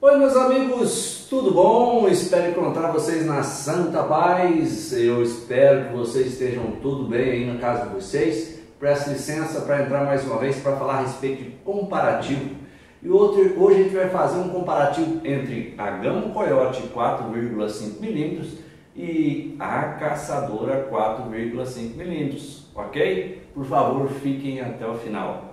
Oi, meus amigos, tudo bom? Espero encontrar vocês na santa paz. Eu espero que vocês estejam tudo bem aí na casa de vocês. Peço licença para entrar mais uma vez para falar a respeito de comparativo. E hoje a gente vai fazer um comparativo entre a Gamo Coyote 4,5mm e a Caçadora 4,5mm, ok? Por favor, fiquem até o final.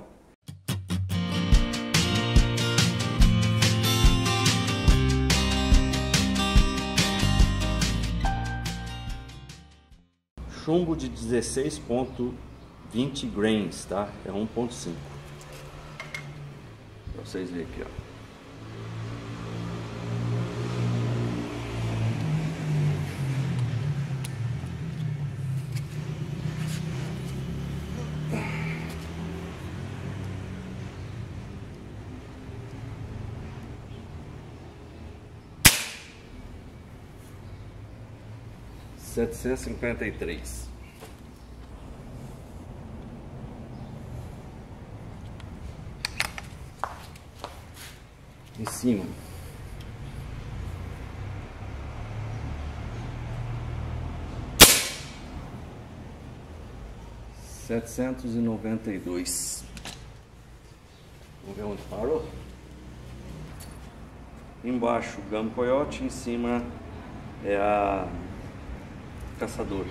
Chumbo de 16,20 grains, tá? É 1,5. Pra vocês verem aqui, ó. R$ 753. Em cima. R$ 792. Vamos ver onde parou. Embaixo o Gamo Coyote, em cima é a Caçador.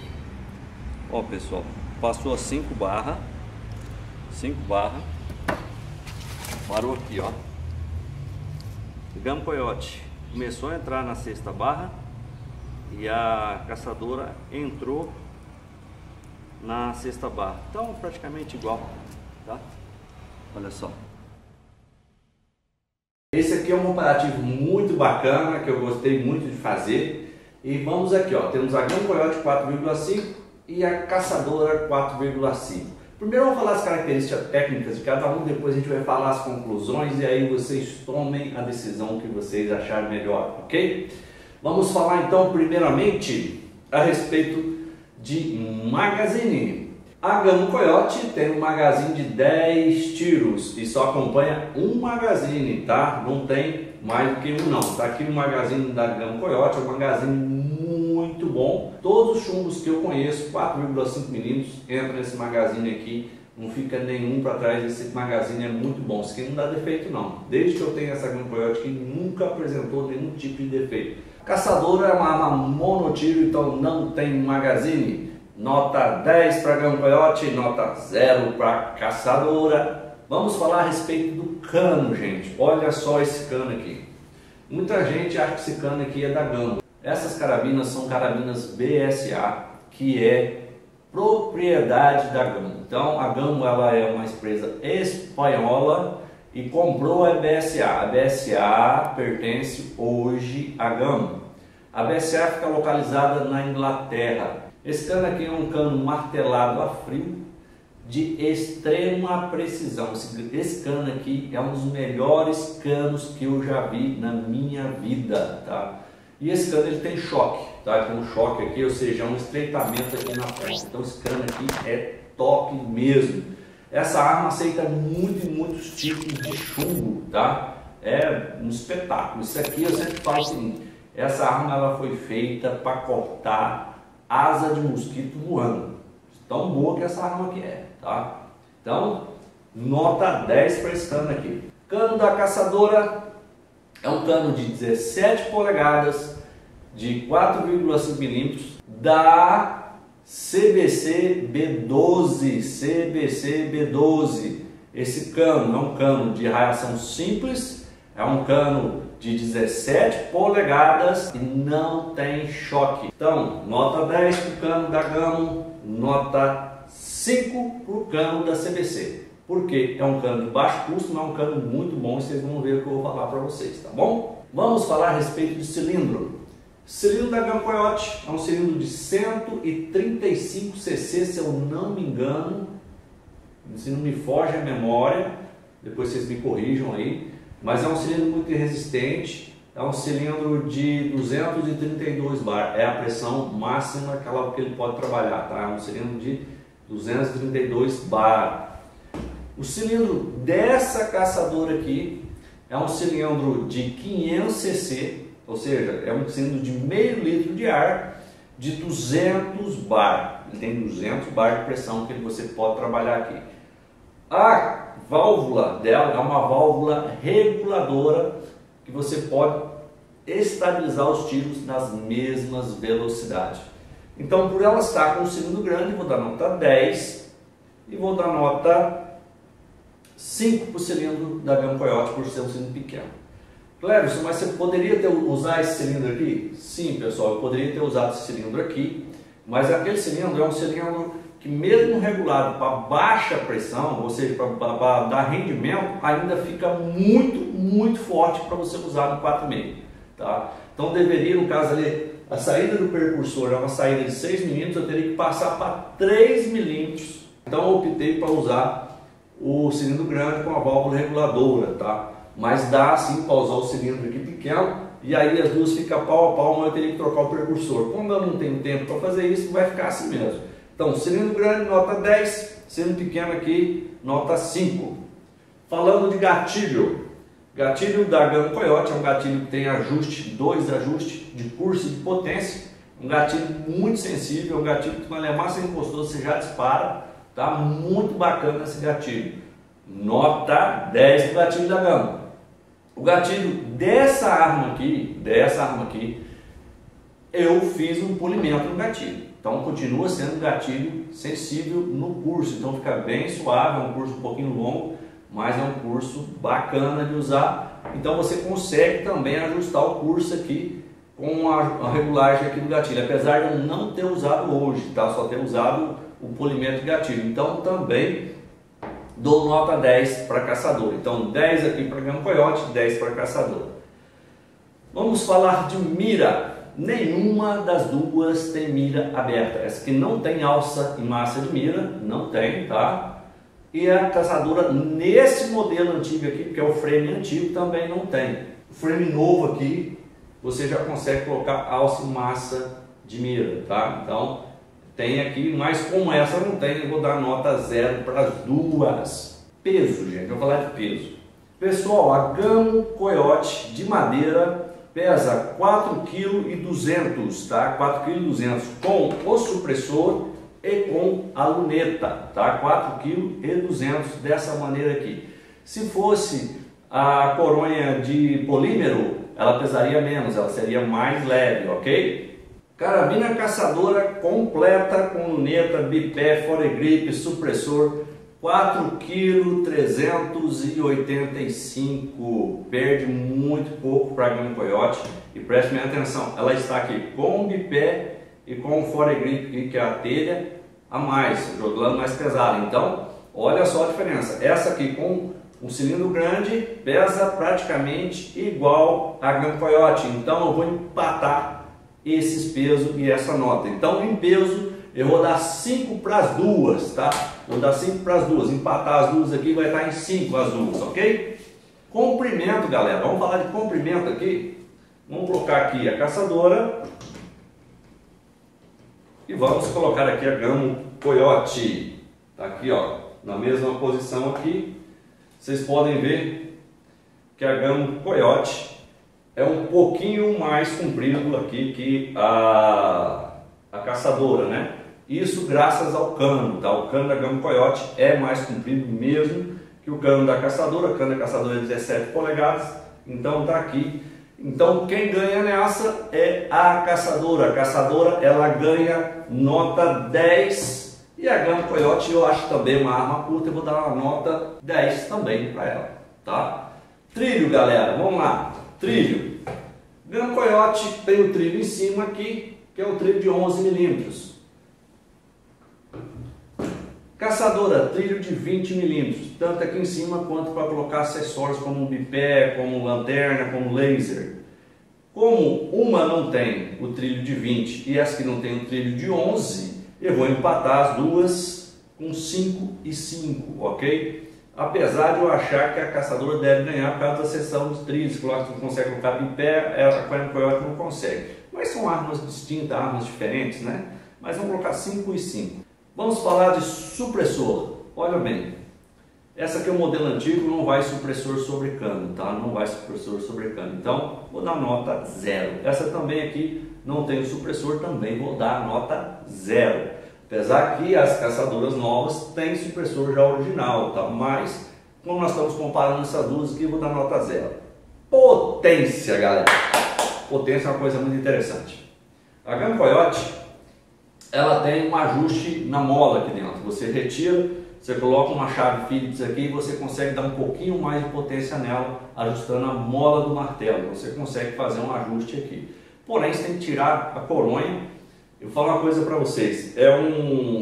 Ó, pessoal, passou a 5 barra, parou aqui, ó. Gamo Coyote começou a entrar na 6ª barra e a Caçadora entrou na 6ª barra, então praticamente igual, tá? Olha só, esse aqui é um comparativo muito bacana que eu gostei muito de fazer. E vamos aqui, ó, temos a Gamo Coyote 4,5 e a Caçadora 4,5. Primeiro vamos falar as características técnicas de cada um, depois a gente vai falar as conclusões e aí vocês tomem a decisão que vocês acharem melhor, ok? Vamos falar então primeiramente a respeito de magazine. A Gamo Coyote tem um magazine de 10 tiros e só acompanha um magazine, tá? Não tem mais do que um, não. Tá aqui o magazine da Gamo Coyote, é um magazine muito bom. Todos os chumbos que eu conheço, 4,5mm, entra nesse magazine aqui, não fica nenhum para trás. Esse magazine é muito bom, isso aqui não dá defeito não. Desde que eu tenho essa Gamo Coyote que nunca apresentou nenhum tipo de defeito. Caçadora é uma arma monotiro, então não tem magazine. Nota 10 para Gamo Coyote, nota 0 para Caçadora. Vamos falar a respeito do cano, gente. Olha só esse cano aqui. Muita gente acha que esse cano aqui é da Gamo. Essas carabinas são carabinas BSA, que é propriedade da Gamo. Então a Gamo, ela é uma empresa espanhola e comprou a BSA. A BSA pertence hoje à Gamo. A BSA fica localizada na Inglaterra. Esse cano aqui é um cano martelado a frio de extrema precisão. Esse cano aqui é um dos melhores canos que eu já vi na minha vida, tá? E esse cano ele tem choque, tá? Ele tem um choque aqui, ou seja, um estreitamento aqui na ponta. Então esse cano aqui é top mesmo. Essa arma aceita muitos tipos de chumbo, tá? É um espetáculo. Isso aqui eu sempre falo assim, essa arma ela foi feita para cortar asa de mosquito voando. Tão boa que essa arma aqui é, tá? Então, nota 10 para esse cano aqui. Cano da Caçadora. É um cano de 17 polegadas, de 4,5mm, da CBC B12. CBC B12. Esse cano é um cano de raiação simples, é um cano de 17 polegadas e não tem choque. Então, nota 10 para o cano da Gamo, nota 5 para o cano da CBC. Porque é um cano de baixo custo, mas é um cano muito bom e vocês vão ver o que eu vou falar para vocês, tá bom? Vamos falar a respeito do cilindro. O cilindro da Gamo Coyote é um cilindro de 135 cc, se eu não me engano, se não me foge a memória, depois vocês me corrijam aí, mas é um cilindro muito resistente, é um cilindro de 232 bar, é a pressão máxima aquela que ele pode trabalhar, tá? É um cilindro de 232 bar. O cilindro dessa Caçadora aqui é é um cilindro de 500 cc, ou seja, é um cilindro de meio litro de ar de 200 bar. Ele tem 200 bar de pressão que você pode trabalhar aqui. A válvula dela é uma válvula reguladora que você pode estabilizar os tiros nas mesmas velocidades. Então, por ela estar com um cilindro grande, vou dar nota 10 e vou dar nota 5 para o cilindro da Gamo Coyote por ser um cilindro pequeno. Cleverson, mas você poderia usar esse cilindro aqui? Sim, pessoal, eu poderia ter usado esse cilindro aqui, mas aquele cilindro é um cilindro que, mesmo regulado para baixa pressão, ou seja, para dar rendimento, ainda fica muito forte para você usar no 4,5. Tá? Então deveria, no caso ali, a saída do percursor é uma saída de 6 milímetros, eu teria que passar para 3 milímetros. Então eu optei para usar o cilindro grande com a válvula reguladora, tá? Mas dá sim para usar o cilindro aqui pequeno, e aí as duas ficam pau a pau, mas eu teria que trocar o percursor. Como eu não tenho tempo para fazer isso, vai ficar assim mesmo. Então cilindro grande, nota 10, cilindro pequeno aqui, nota 5. Falando de gatilho. Gatilho da Gamo Coyote é um gatilho que tem ajuste, 2 ajustes de curso e de potência. Um gatilho muito sensível, um gatilho que quando a massa encostou você já dispara. Tá muito bacana esse gatilho. Nota 10 do gatilho da Gamo. O gatilho dessa arma aqui, eu fiz um polimento no gatilho. Então continua sendo um gatilho sensível no curso. Então fica bem suave, é um curso um pouquinho longo, mas é um curso bacana de usar. Então você consegue também ajustar o curso aqui com a regulagem aqui do gatilho, apesar de eu não ter usado hoje, tá? Só ter usado o polimento de gatilho. Então também dou nota 10 para Caçadora. Então 10 aqui para Gamo Coyote, 10 para Caçadora. Vamos falar de mira. Nenhuma das duas tem mira aberta. Essa que não tem alça e massa de mira, não tem, tá? E a Caçadora, nesse modelo antigo aqui, que é o frame antigo, também não tem. O frame novo aqui, você já consegue colocar alça e massa de mira, tá? Então, tem aqui, mas como essa não tem, eu vou dar nota 0 para as duas. Peso, gente, eu vou falar de peso. Pessoal, a Gamo Coyote de madeira pesa 4,2 kg, tá? 4,2 kg com o supressor e com a luneta, tá? 4,2 kg dessa maneira aqui. Se fosse a coronha de polímero, ela pesaria menos, ela seria mais leve, ok? Carabina Caçadora completa com luneta, bipé, foregripe, supressor, 4,385 kg. Perde muito pouco para a Gamo Coyote e preste minha atenção, ela está aqui com o bipé e com o foregrip, que é a telha a mais, jogando mais pesado. Então, olha só a diferença. Essa aqui com um cilindro grande pesa praticamente igual a Gamo Coyote. Então, eu vou empatar esses pesos e essa nota. Então, em peso, eu vou dar 5 para as duas, tá? Vou dar 5 para as duas. Empatar as duas aqui vai estar em 5 as duas, ok? Comprimento, galera. Vamos falar de comprimento aqui. Vamos colocar aqui a Caçadora. E vamos colocar aqui a Gamo Coyote. Tá aqui, ó, na mesma posição aqui. Vocês podem ver que a Gamo Coyote é um pouquinho mais comprido aqui que a Caçadora, né? Isso graças ao cano, tá? O cano da Gamo Coyote é mais comprido mesmo que o cano da Caçadora. O cano da Caçadora é 17 polegadas, então tá aqui. Então quem ganha nessa é a Caçadora. A Caçadora, ela ganha nota 10 e a Gamo Coyote eu acho também uma arma curta, eu vou dar uma nota 10 também para ela, tá? Trilho, galera, vamos lá. Trilho. Gamo Coyote tem o trilho em cima aqui, que é um trilho de 11 milímetros. Caçadora, trilho de 20 milímetros, tanto aqui em cima quanto para colocar acessórios como bipé, como lanterna, como laser. Como uma não tem o trilho de 20 e essa que não tem o trilho de 11, eu vou empatar as duas com 5 e 5, ok? Apesar de eu achar que a Caçadora deve ganhar por causa da seção dos trilhos, claro que não consegue colocar bipé, ela com a Coyote não consegue. Mas são armas distintas, armas diferentes, né? Mas vamos colocar 5 e 5. Vamos falar de supressor. Olha bem, Essa aqui é o modelo antigo, não vai supressor sobre cano, tá? Não vai supressor sobre cano, então vou dar nota 0. Essa também aqui não tem o supressor, também vou dar nota 0. Apesar que as caçadoras novas têm supressor já original, tá? Mas como nós estamos comparando essas duas aqui, vou dar nota 0. Potência, galera! Potência é uma coisa muito interessante. A Gamo Coyote, ela tem um ajuste na mola aqui dentro, você retira, você coloca uma chave Phillips aqui e você consegue dar um pouquinho mais de potência nela, ajustando a mola do martelo. Você consegue fazer um ajuste aqui. Porém, você tem que tirar a coronha. Eu vou falar uma coisa para vocês.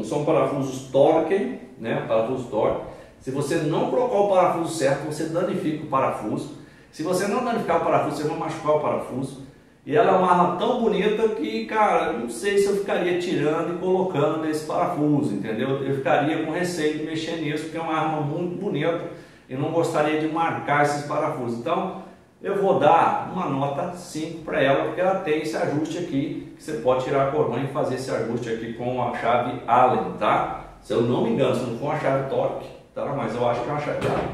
São parafusos torque, né? Parafuso torque. Se você não colocar o parafuso certo, você danifica o parafuso. Se você não danificar o parafuso, você vai machucar o parafuso. E ela é uma arma tão bonita que, cara, não sei se eu ficaria tirando e colocando nesse parafuso, entendeu? Eu ficaria com receio de mexer nisso, porque é uma arma muito bonita e não gostaria de marcar esses parafusos. Então, eu vou dar uma nota 5 para ela, porque ela tem esse ajuste aqui, que você pode tirar a coronha e fazer esse ajuste aqui com a chave Allen, tá? Se eu não me engano, se não for uma chave torque, tá? Mas eu acho que é uma chave Allen.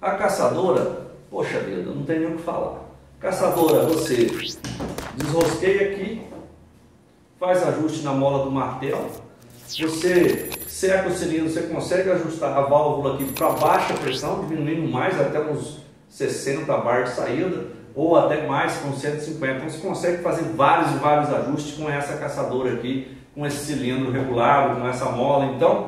A caçadora, poxa vida, não tem nem o que falar. Caçadora, você desrosqueia aqui, faz ajuste na mola do martelo, você seca o cilindro, você consegue ajustar a válvula aqui para baixa pressão, diminuindo mais até uns 60 bar de saída, ou até mais com 150, então você consegue fazer vários ajustes com essa caçadora aqui, com esse cilindro regulado, com essa mola. Então,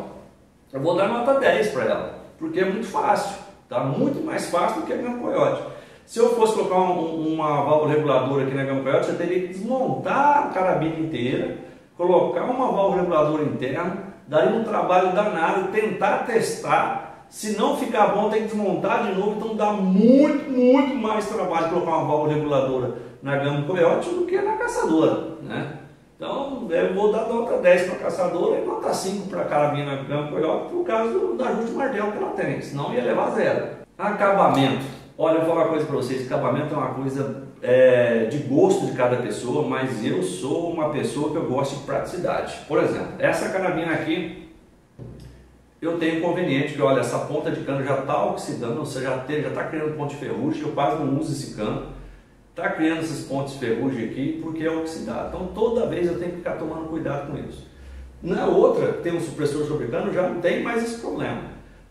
eu vou dar nota 10 para ela, porque é muito fácil, tá? Muito mais fácil do que a Gamo Coyote. Se eu fosse colocar uma válvula reguladora aqui na Gamo Coyote, eu teria que desmontar a carabina inteira, colocar uma válvula reguladora interna, daria um trabalho danado, tentar testar, se não ficar bom tem que desmontar de novo, então dá muito mais trabalho colocar uma válvula reguladora na Gamo Coyote do que na caçadora, né? Então eu vou dar nota 10 para a caçadora e nota 5 para a carabina na Gamo Coyote, por causa do ajuste martelo que ela tem, senão ia levar 0. Acabamento. Olha, eu vou falar uma coisa para vocês, acabamento é uma coisa de gosto de cada pessoa, mas eu sou uma pessoa que eu gosto de praticidade. Por exemplo, essa carabina aqui, eu tenho conveniente que, olha, essa ponta de cano já está oxidando, ou seja, já está criando ponto de ferrugem, eu quase não uso esse cano, está criando esses pontos de ferrugem aqui porque é oxidado, então toda vez eu tenho que ficar tomando cuidado com isso. Na outra, tem um supressor sobre cano, já não tem mais esse problema,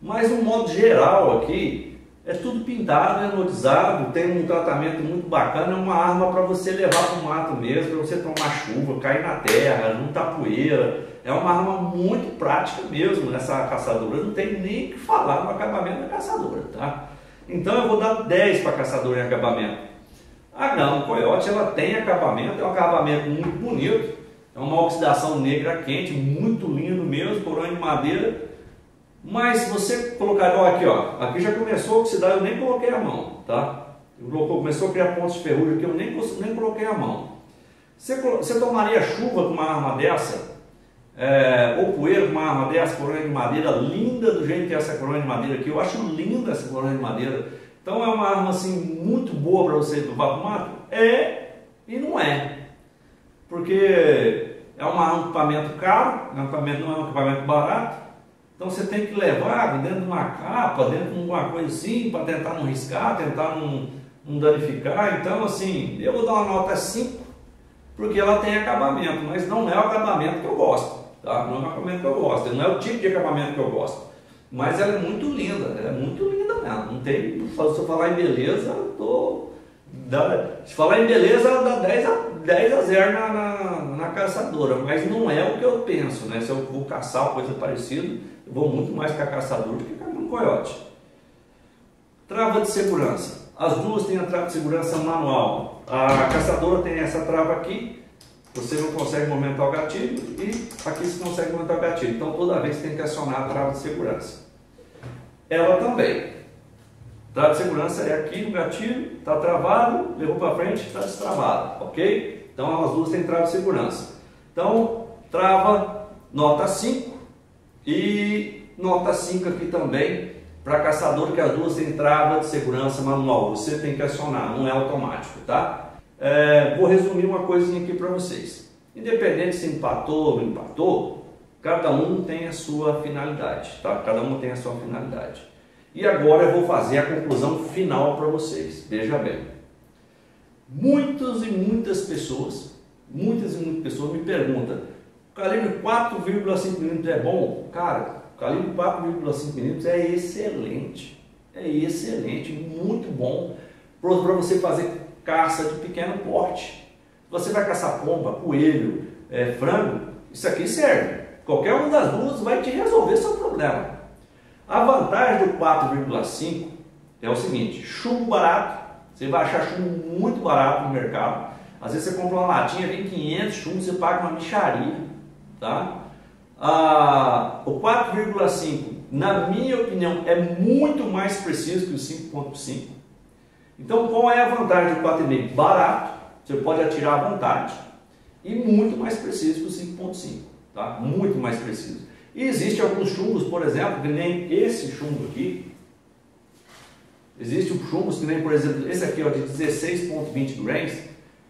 mas no modo geral aqui, é tudo pintado, anodizado, tem um tratamento muito bacana, é uma arma para você levar para o mato mesmo, para você tomar chuva, cair na terra, não tá poeira. É uma arma muito prática mesmo, essa caçadora, não tem nem o que falar no acabamento da caçadora, tá? Então eu vou dar 10 para a caçadora em acabamento. A Gamo Coyote, ela tem acabamento, é um acabamento muito bonito, é uma oxidação negra quente, muito lindo mesmo, coronha de madeira. Mas se você colocar, ó, aqui já começou a oxidar, eu nem coloquei a mão, tá? Começou a criar pontos de ferrugem que eu nem coloquei a mão. Você tomaria chuva com uma arma dessa? Ou poeira com uma arma dessa, coronha de madeira, linda do jeito que é essa coronha de madeira aqui. Eu acho linda essa coronha de madeira. Então é uma arma, assim, muito boa para você do vapo mato? É e não é. Porque é um equipamento caro, não é um equipamento barato. Então você tem que levar dentro de uma capa, dentro de alguma coisa assim, para tentar não riscar, tentar não danificar. Então assim, eu vou dar uma nota 5, porque ela tem acabamento, mas não é o acabamento que eu gosto, tá? Não é o acabamento que eu gosto, não é o tipo de acabamento que eu gosto. Mas ela é muito linda, mesmo. Não tem, se eu falar em beleza, eu tô... Se falar em beleza, ela dá 10 a 0 na caçadora, mas não é o que eu penso, né? Se eu vou caçar uma coisa parecida, eu vou muito mais com a caçadora do que com a Gamo Coyote. Trava de segurança. As duas têm a trava de segurança manual. A caçadora tem essa trava aqui, você não consegue movimentar o gatilho, e aqui você consegue movimentar o gatilho. Então toda vez tem que acionar a trava de segurança. Ela também. A trava de segurança é aqui no gatilho, está travado, levou para frente, está destravado, ok? Então as duas têm trava de segurança. Então, trava nota 5 e nota 5 aqui também para caçador, que as duas têm trava de segurança manual. Você tem que acionar, não é automático, tá? Vou resumir uma coisinha aqui para vocês. Independente se empatou ou não empatou, cada um tem a sua finalidade, tá? Cada um tem a sua finalidade. E agora eu vou fazer a conclusão final para vocês. Veja bem, muitas e muitas pessoas me perguntam: calibre 4,5mm é bom? Cara, o calibre 4,5mm é excelente. É excelente, muito bom para você fazer caça de pequeno porte. Você vai caçar pomba, coelho, frango, isso aqui serve. Qualquer uma das duas vai te resolver seu problema. A vantagem do 4,5 é o seguinte: chumbo barato, você vai achar chumbo muito barato no mercado. Às vezes você compra uma latinha, vem 500 chumbos, você paga uma micharia, tá? O 4,5, na minha opinião, é muito mais preciso que o 5,5. Então, qual é a vantagem do 4,5? Barato, você pode atirar à vontade, e muito mais preciso que o 5,5, tá? Muito mais preciso. E existem alguns chumbos, por exemplo, que nem esse chumbo aqui. Existem chumbos que nem, por exemplo, esse aqui, ó, de 16,20 grains.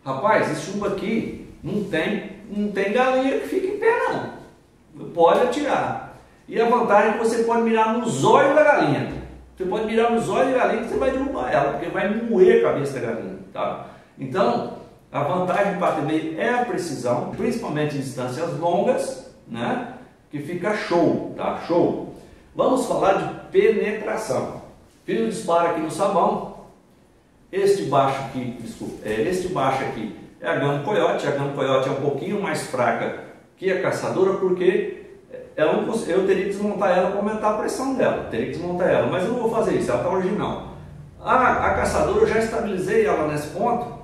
Rapaz, esse chumbo aqui não tem galinha que fica em pé, não. Pode atirar. E a vantagem é que você pode mirar nos olhos da galinha. Você pode mirar nos olhos da galinha que você vai derrubar ela, porque vai moer a cabeça da galinha, tá? Então, a vantagem do 4,5 é a precisão, principalmente em distâncias longas, né? Que fica show, tá? Show! Vamos falar de penetração. Fiz um disparo aqui no sabão. Este baixo aqui, desculpa, este baixo aqui é a Gamo Coyote. A Gamo Coyote é um pouquinho mais fraca que a Caçadora, porque eu teria que desmontar ela para aumentar a pressão dela. Teria que desmontar ela, mas eu não vou fazer isso, ela está original. A Caçadora eu já estabilizei ela nesse ponto,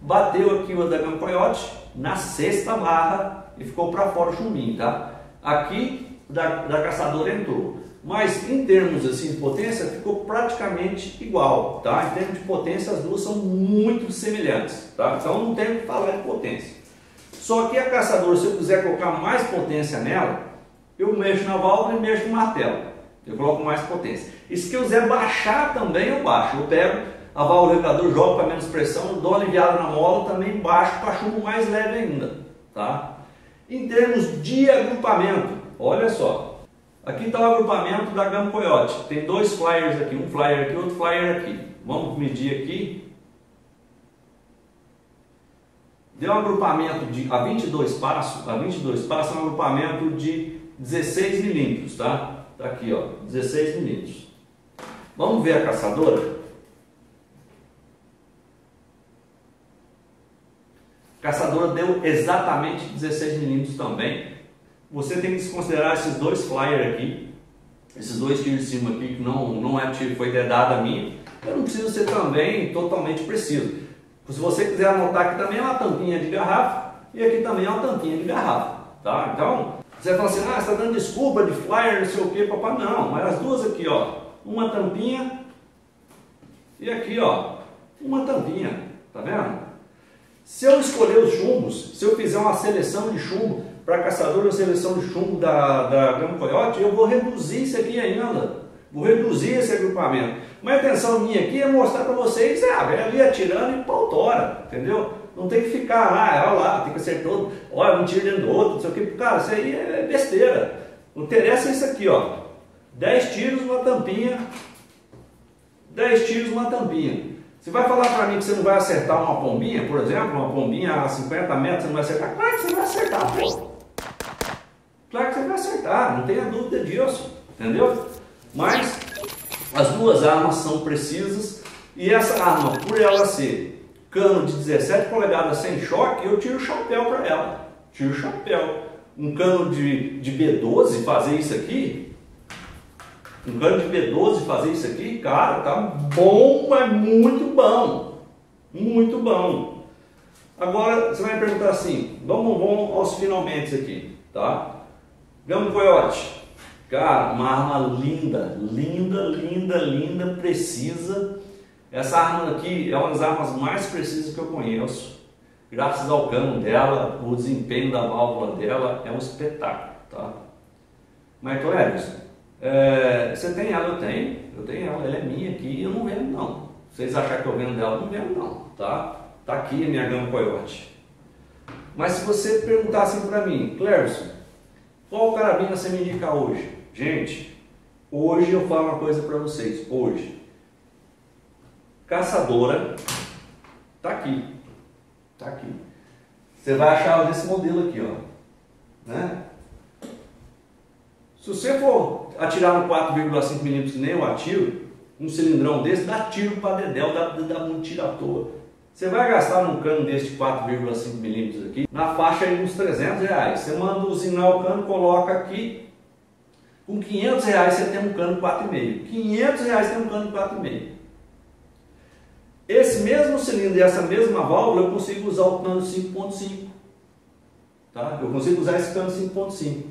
bateu aqui o da Gamo Coyote na sexta barra e ficou para fora o chumbinho, tá? Aqui da Caçadora entrou. Mas em termos assim, de potência, ficou praticamente igual, tá? Em termos de potência, as duas são muito semelhantes, tá? Então não tem o que falar de potência. Só que a Caçadora, se eu quiser colocar mais potência nela, eu mexo na válvula e mexo no martelo. Eu coloco mais potência. E se eu quiser baixar também, eu baixo. Eu pego a válvula regulador, jogo para menos pressão, dou aliviado na mola, também baixo para chumbo mais leve ainda, tá? Em termos de agrupamento, olha só. Aqui está o agrupamento da Gamo Coyote. Tem dois flyers aqui, um flyer aqui, outro flyer aqui. Vamos medir aqui. Deu um agrupamento a 22 passos, é um agrupamento de 16 milímetros, tá? Tá aqui, ó, 16 milímetros. Vamos ver a Caçadora. A Caçadora deu exatamente 16 milímetros também. Você tem que desconsiderar esses dois flyers aqui, esses dois tiros de cima aqui, que não é tiro, foi dedado a mim. Eu não preciso ser também totalmente preciso. Se você quiser anotar aqui também é uma tampinha de garrafa, e aqui também é uma tampinha de garrafa, tá? Então, você fala assim: ah, você está dando desculpa de flyer, não sei o que, papai. Não, mas as duas aqui, ó, uma tampinha, e aqui, ó, uma tampinha, tá vendo? Se eu escolher os chumbos, se eu fizer uma seleção de chumbo, para Caçadora, a seleção de chumbo da Gamo Coyote, eu vou reduzir isso aqui ainda. Vou reduzir esse agrupamento. Mas a intenção minha aqui é mostrar para vocês, vem ali atirando e pautora, entendeu? Não tem que ficar lá, olha lá, tem que acertar todo, olha, um tiro dentro do outro, não sei o que. Cara, isso aí é besteira. Não interessa isso aqui, ó. 10 tiros, uma tampinha. 10 tiros, uma tampinha. Você vai falar para mim que você não vai acertar uma pombinha, por exemplo, uma pombinha a 50 metros, você não vai acertar? Claro que você vai acertar, pô. Claro que você vai acertar, não tenha dúvida disso, entendeu? Mas as duas armas são precisas, e essa arma, por ela ser cano de 17 polegadas sem choque, eu tiro o chapéu para ela, tiro o chapéu. Um cano de B12 fazer isso aqui, um cano de B12 fazer isso aqui, cara, tá bom, mas muito bom, muito bom. Agora você vai me perguntar assim, vamos aos finalmente aqui, tá? Gamo Coyote, cara, uma arma linda, linda, linda, linda, precisa. Essa arma aqui é uma das armas mais precisas que eu conheço. Graças ao cano dela, o desempenho da válvula dela é um espetáculo, tá? Michael Everson, você tem ela? Eu tenho ela, ela é minha aqui e eu não vendo, não. Vocês acham que eu vendo dela? Não vendo, não, tá? Tá aqui a minha Gamo Coyote. Mas se você perguntar assim pra mim, Clérison, qual carabina você me indica hoje? Gente, Hoje eu falo uma coisa para vocês, hoje. Caçadora tá aqui. Tá aqui. Você vai achar desse modelo aqui, ó. Né? Se você for atirar no 4,5mm que nem eu atiro, um cilindrão desse, dá tiro para dedéu, dá um tiro à toa. Você vai gastar num cano desse de 4,5mm aqui, na faixa aí uns R$300. Você manda usinar o cano, coloca aqui, com R$500 você tem um cano 4,5. R$500 tem um cano 4,5. Esse mesmo cilindro e essa mesma válvula eu consigo usar o cano 5,5. Tá? Eu consigo usar esse cano 5,5.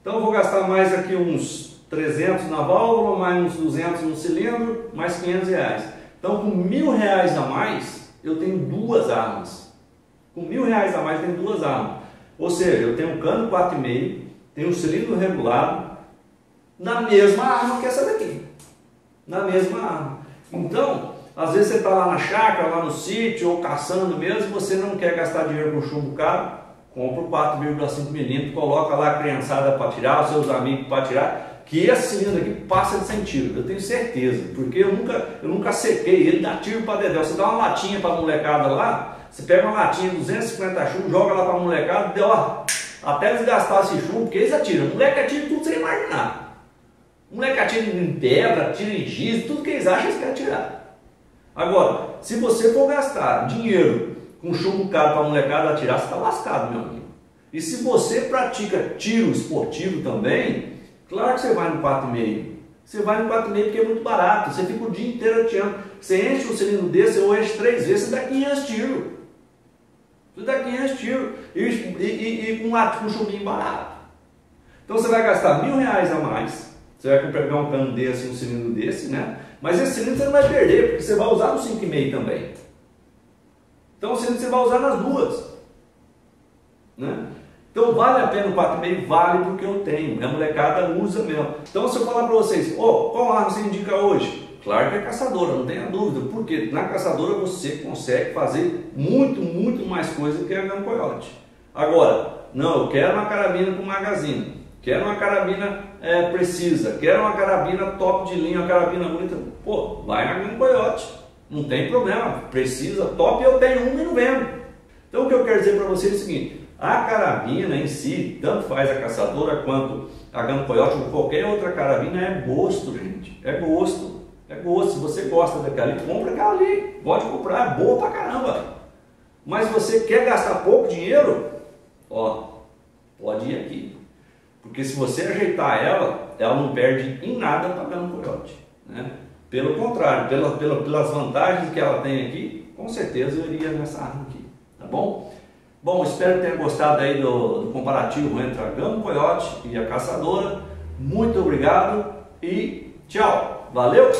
Então eu vou gastar mais aqui uns 300 na válvula, mais uns 200 no cilindro, mais R$500. Então com R$1.000 a mais, eu tenho duas armas. Com R$1.000 a mais, eu tenho duas armas. Ou seja, eu tenho um cano 4,5, tenho um cilindro regulado, na mesma arma que essa daqui. Na mesma arma. Então, às vezes você está lá na chácara, lá no sítio, ou caçando mesmo, você não quer gastar dinheiro com chumbo caro, compra o 4,5mm, coloca lá a criançada para tirar, os seus amigos para tirar, que esse cilindro aqui passa de 100 tiros, eu tenho certeza, porque eu nunca sequei, ele dá tiro para dedéu. Você dá uma latinha para a molecada lá, você pega uma latinha de 250 chumbo, joga lá para a molecada, deu, ó, até desgastar esse chumbo, porque eles atiram, o moleque atira tudo sem imaginar, o moleque atira em pedra, atira em giz, tudo que eles acham eles querem atirar. Agora, se você for gastar dinheiro com chumbo caro para a molecada atirar, você está lascado, meu amigo. E se você pratica tiro esportivo também, claro que você vai no 4,5. Você vai no 4,5 porque é muito barato. Você fica o dia inteiro atirando. Você enche um cilindro desse, ou enche 3 vezes, você dá 500 tiros. Você dá 500 tiros. E com um chumbinho barato. Então você vai gastar R$1.000 a mais. Você vai pegar um cano desse, um cilindro desse, né? Mas esse cilindro você não vai perder, porque você vai usar no 5,5 também. Então você vai usar nas duas, né? Então vale a pena o 4,5? Vale, porque eu tenho, a molecada usa mesmo. Então se eu falar para vocês, qual arma você indica hoje? Claro que é caçadora, não tenha dúvida, porque na caçadora você consegue fazer muito, muito mais coisa que a Gamo Coyote. Agora, não, eu quero uma carabina com magazine, quero uma carabina precisa, quero uma carabina top de linha, uma carabina bonita, vai na Gamo Coyote. Não tem problema, precisa, top, eu tenho uma e não vendo. Então o que eu quero dizer para vocês é o seguinte, a carabina em si, tanto faz a caçadora quanto a Gamo Coyote ou qualquer outra carabina, é gosto, gente, é gosto, é gosto. Se você gosta daquela ali, compra aquela ali, pode comprar, é boa pra caramba. Mas se você quer gastar pouco dinheiro, ó, pode ir aqui, porque se você ajeitar ela, ela não perde em nada para a Gamo Coyote, né? Pelo contrário, pelas vantagens que ela tem aqui, com certeza eu iria nessa arma aqui, tá bom? Bom, espero que tenha gostado aí do comparativo entre a Gamo Coyote e a Caçadora. Muito obrigado e tchau! Valeu!